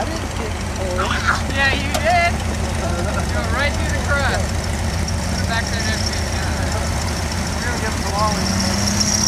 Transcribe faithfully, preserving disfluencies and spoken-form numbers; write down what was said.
I didn't get cold. Yeah, you did. Go right through the crust. Back there next week. We're going to give them the long way.